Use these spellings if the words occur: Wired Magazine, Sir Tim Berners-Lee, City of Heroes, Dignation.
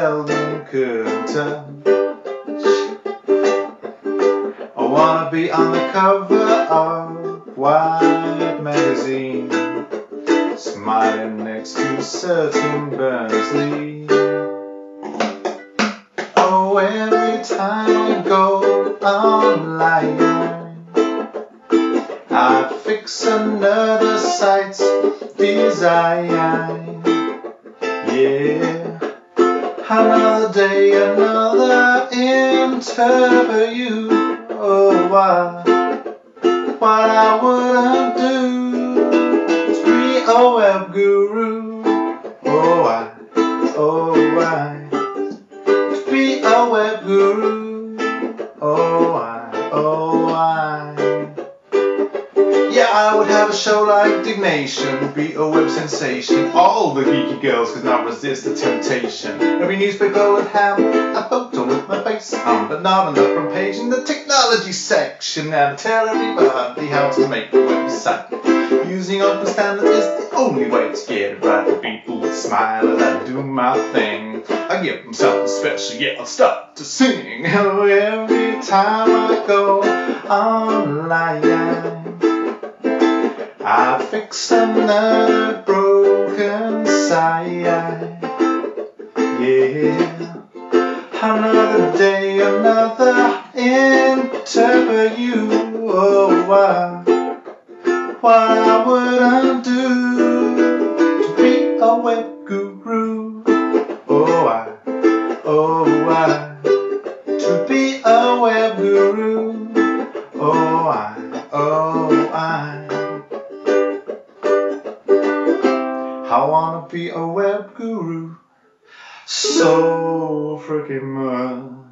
seldom could tell. I wanna be on the cover of Wired Magazine, smiling next to Sir Tim Berners-Lee. Oh, every time I go online, I fix another site's design. Yeah, another day, another interview. Oh, what I wouldn't do to be a web guru. Oh, why to be a web guru. Oh, why Yeah, I would have a show like Dignation, be a web sensation. All the geeky girls could not resist the temptation. Every newspaper would have a photo with my face on, but not on the front page in the technology section. And tell everybody how to make a website. Using open standards is the only way to get it right. The people would smile as I do my thing. I give them something special, yeah, I'll start to sing. Oh, every time I go online, I fix another broken side. Yeah, another day, another interview. Oh, what I wouldn't do to be a web guru. Oh, why to be a web guru. Oh, why I wanna be a web guru so freaking much.